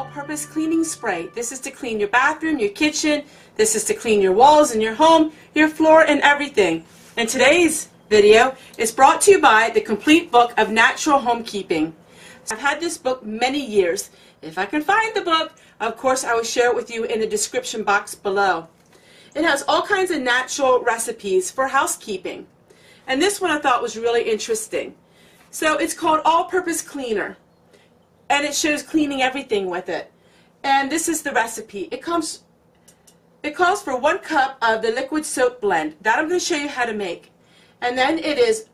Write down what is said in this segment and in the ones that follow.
all-purpose cleaning spray. This is to clean your bathroom, your kitchen. This is to clean your walls in your home, your floor, and everything. And today's video is brought to you by the Complete Book of Natural Homekeeping. I've had this book many years. If I can find the book, of course, I will share it with you in the description box below. It has all kinds of natural recipes for housekeeping. And this one I thought was really interesting. So it's called All-Purpose Cleaner. And it shows cleaning everything with it. And this is the recipe. It calls for 1 cup of the liquid soap blend. That I'm going to show you how to make. And then it is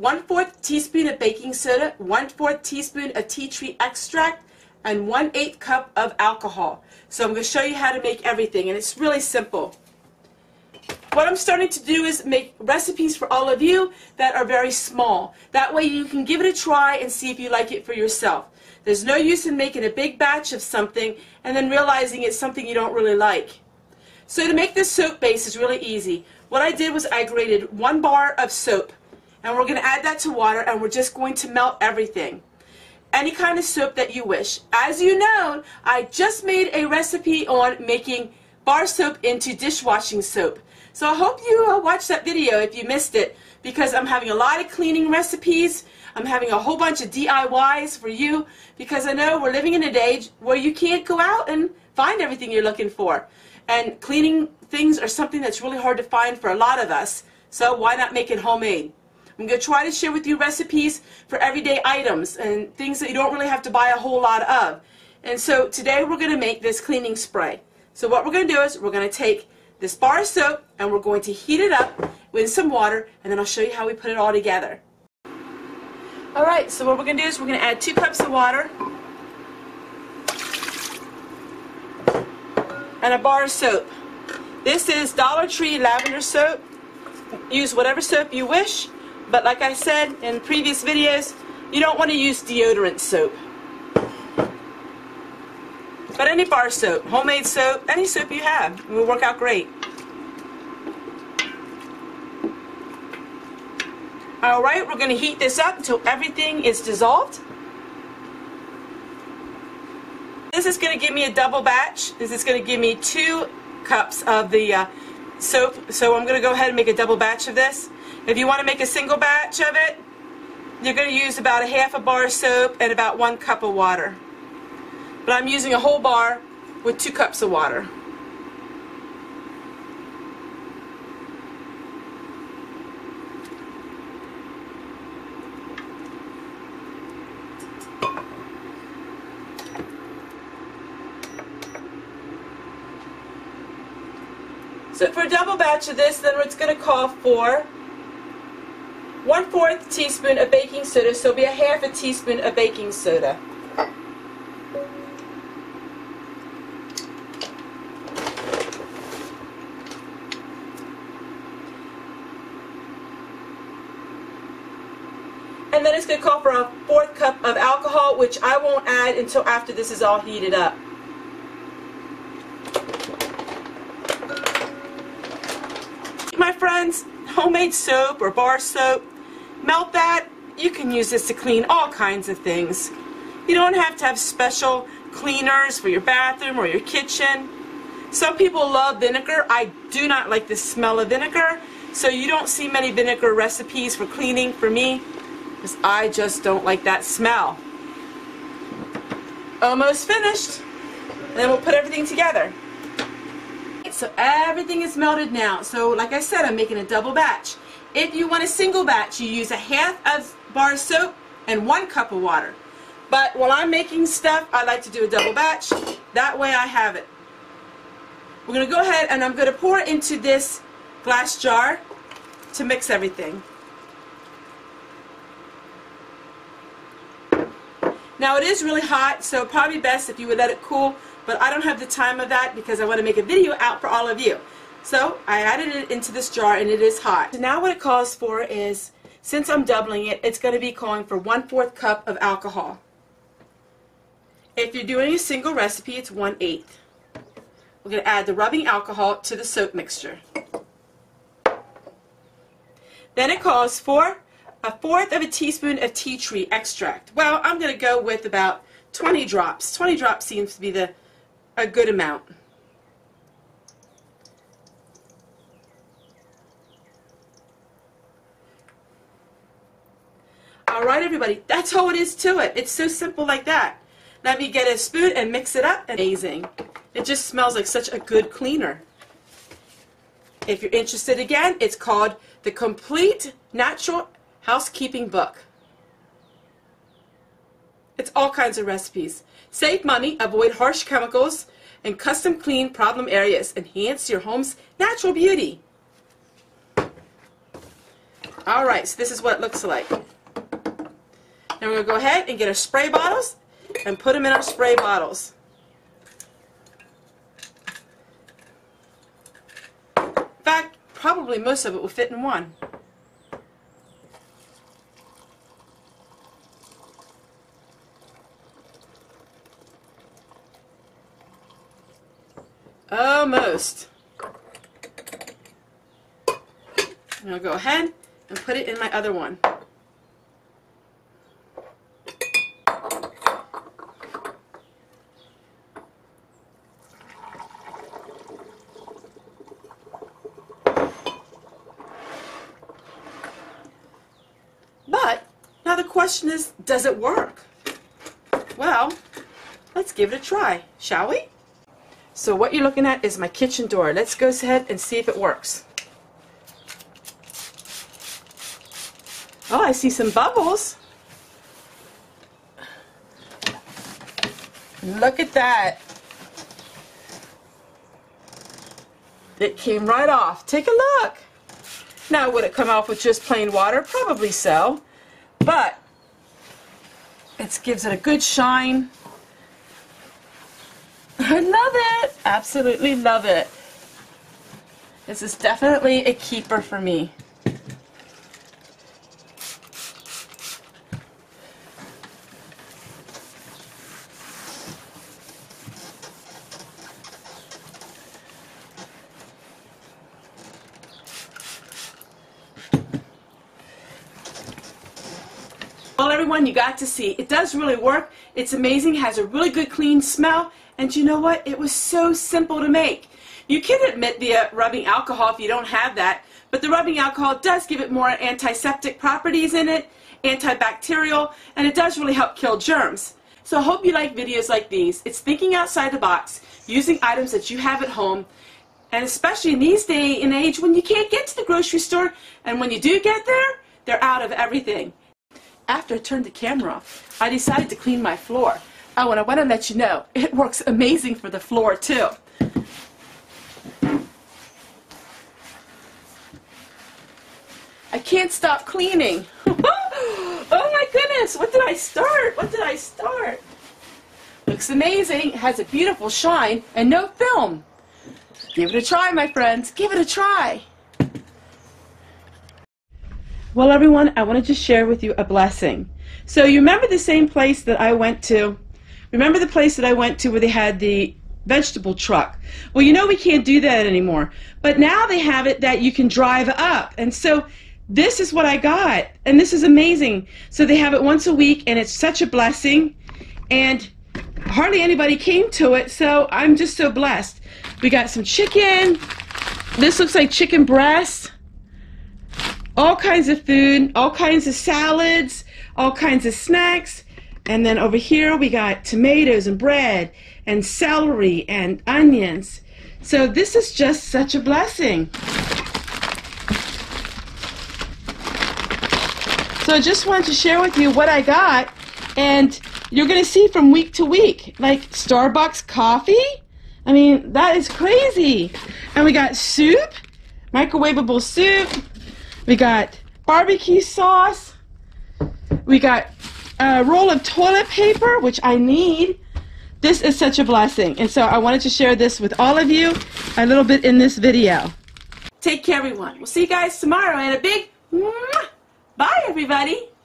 1/4 teaspoon of baking soda, 1/4 teaspoon of tea tree extract, and 1/8 cup of alcohol. So I'm going to show you how to make everything, and it's really simple. What I'm starting to do is make recipes for all of you that are very small. That way you can give it a try and see if you like it for yourself. There's no use in making a big batch of something and then realizing it's something you don't really like. So to make this soap base is really easy. What I did was I grated 1 bar of soap. And we're going to add that to water, and we're just going to melt everything. Any kind of soap that you wish. As you know, I just made a recipe on making bar soap into dishwashing soap. So I hope you watched that video if you missed it, because I'm having a lot of cleaning recipes. I'm having a whole bunch of DIYs for you, because I know we're living in an age where you can't go out and find everything you're looking for. And cleaning things are something that's really hard to find for a lot of us. So why not make it homemade? I'm going to try to share with you recipes for everyday items and things that you don't really have to buy a whole lot of. And so today we're going to make this cleaning spray. So what we're going to do is we're going to take this bar of soap and we're going to heat it up with some water, and then I'll show you how we put it all together. Alright, so what we're going to do is we're going to add 2 cups of water and a bar of soap. This is Dollar Tree lavender soap. Use whatever soap you wish. But like I said in previous videos, you don't want to use deodorant soap. But any bar soap, homemade soap, any soap you have, will work out great. Alright, we're going to heat this up until everything is dissolved. This is going to give me a double batch. This is going to give me 2 cups of the soap, so I'm going to go ahead and make a double batch of this. If you want to make a single batch of it, you're going to use about 1/2 bar of soap and about 1 cup of water. But I'm using a whole bar with 2 cups of water. So for a double batch of this, then it's going to call for 1/4 teaspoon of baking soda, so it'll be 1/2 teaspoon of baking soda. And then it's going to call for a 4th cup of alcohol, which I won't add until after this is all heated up. My friends, homemade soap or bar soap, melt that. You can use this to clean all kinds of things. You don't have to have special cleaners for your bathroom or your kitchen. Some people love vinegar. I do not like the smell of vinegar, so you don't see many vinegar recipes for cleaning for me, because I just don't like that smell. Almost finished, and then we'll put everything together. So everything is melted now. So like I said, I'm making a double batch. If you want a single batch, you use 1/2 bar of soap and 1 cup of water. But while I'm making stuff, I like to do a double batch. That way I have it. We're going to go ahead and I'm going to pour it into this glass jar to mix everything. Now it is really hot, so probably best if you would let it cool. But I don't have the time of that because I want to make a video out for all of you. So I added it into this jar, and it is hot. So now what it calls for is, since I'm doubling it, it's going to be calling for 1/4 cup of alcohol. If you're doing a single recipe, it's 1/8. We're going to add the rubbing alcohol to the soap mixture. Then it calls for 1/4 teaspoon of tea tree extract. Well, I'm going to go with about 20 drops. 20 drops seems to be a good amount. Alright everybody, that's all it is to it. It's so simple like that. Let me get a spoon and mix it up. Amazing. It just smells like such a good cleaner. If you're interested again, it's called The Complete Natural Housekeeping Book. It's all kinds of recipes. Save money, avoid harsh chemicals, and custom clean problem areas. Enhance your home's natural beauty. Alright, so this is what it looks like. Now we're going to go ahead and get our spray bottles and put them in our spray bottles. In fact, probably most of it will fit in one. Almost. And I'll go ahead and put it in my other one. But now the question is, does it work? Well, let's give it a try, shall we? So what you're looking at is my kitchen door. Let's go ahead and see if it works. Oh, I see some bubbles. Look at that. It came right off. Take a look. Now, would it come off with just plain water? Probably so. But it gives it a good shine. I love it! Absolutely love it. This is definitely a keeper for me. Well, everyone, you got to see. It does really work. It's amazing. It has a really good clean smell. And you know what? It was so simple to make. You can omit the rubbing alcohol if you don't have that, but the rubbing alcohol does give it more antiseptic properties in it, antibacterial, and it does really help kill germs. So I hope you like videos like these. It's thinking outside the box, using items that you have at home, and especially in these day and age when you can't get to the grocery store, and when you do get there, they're out of everything. After I turned the camera off, I decided to clean my floor. Oh, and I want to let you know, it works amazing for the floor, too. I can't stop cleaning. Oh, my goodness. What did I start? What did I start? Looks amazing. It has a beautiful shine and no film. Give it a try, my friends. Give it a try. Well, everyone, I want to just share with you a blessing. So you remember the same place that I went to? Remember the place that I went to where they had the vegetable truck? Well, you know we can't do that anymore. But now they have it that you can drive up. And so this is what I got. And this is amazing. So they have it once a week, and it's such a blessing. And hardly anybody came to it, so I'm just so blessed. We got some chicken. This looks like chicken breast. All kinds of food, all kinds of salads, all kinds of snacks. And then over here we got tomatoes and bread and celery and onions. So this is just such a blessing. So I just wanted to share with you what I got, and you're going to see from week to week, like Starbucks coffee. I mean, that is crazy. And we got soup, microwavable soup. We got barbecue sauce. We got a roll of toilet paper, which I need. This is such a blessing, and so I wanted to share this with all of you a little bit in this video. Take care, everyone. We'll see you guys tomorrow, and a big mwah. Bye, everybody.